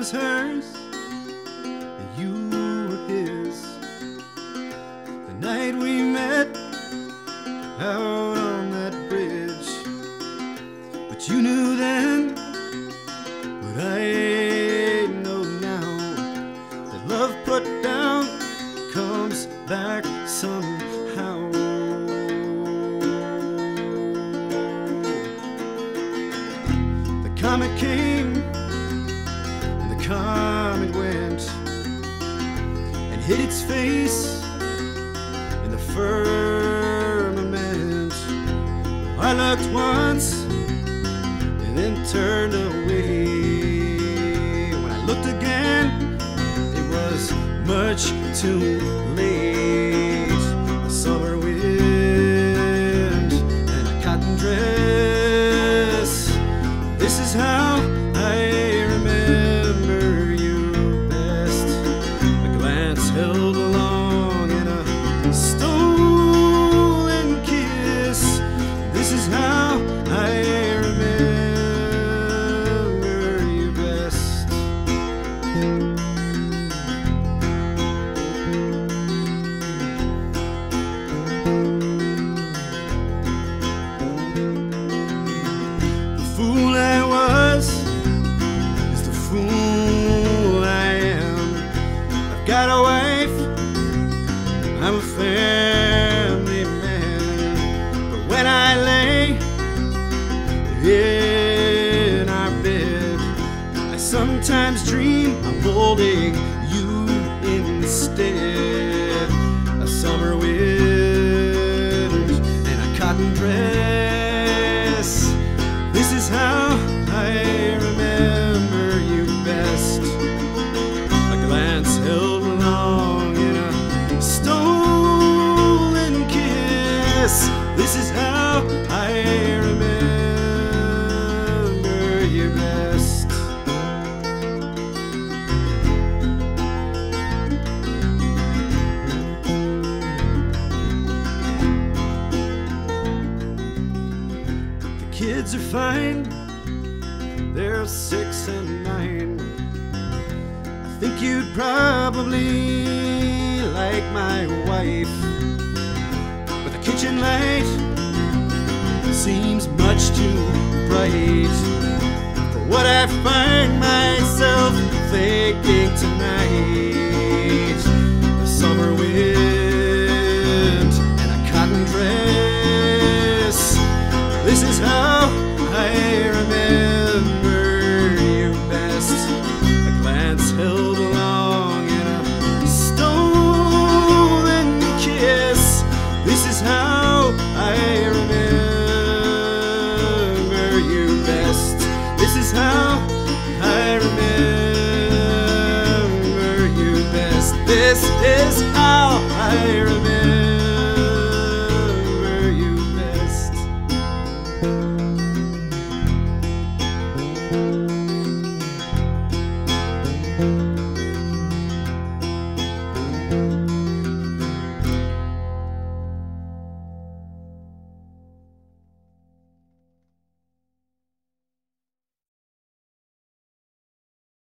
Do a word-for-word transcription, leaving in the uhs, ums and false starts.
was hers and you were his. The night we met out on that bridge, but you knew then what I know now, that love put down comes back somehow. The comet came and the comet went and hid its face in the firmament. I looked once and then turned away. When I looked again, it was much too late. The summer wind and a cotton dress. This is how I remember you best. A glance held along and a stolen kiss. This is how I remember you best. Got a wife, I'm a family man, but when I lay in our bed, I sometimes dream I'm holding you instead. A summer wind and a cotton dress. This is how I remember you best. A glance held . This is how I remember you best. The kids are fine, they're six and nine. I think you'd probably like my wife. Kitchen light seems much too bright for what I find myself thinking tonight. The summer wind and a cotton dress. This is how I remember you best. A glance held along and a stolen kiss. This is how I remember you best. This is how I remember you best. This is how I remember you best. Thank you.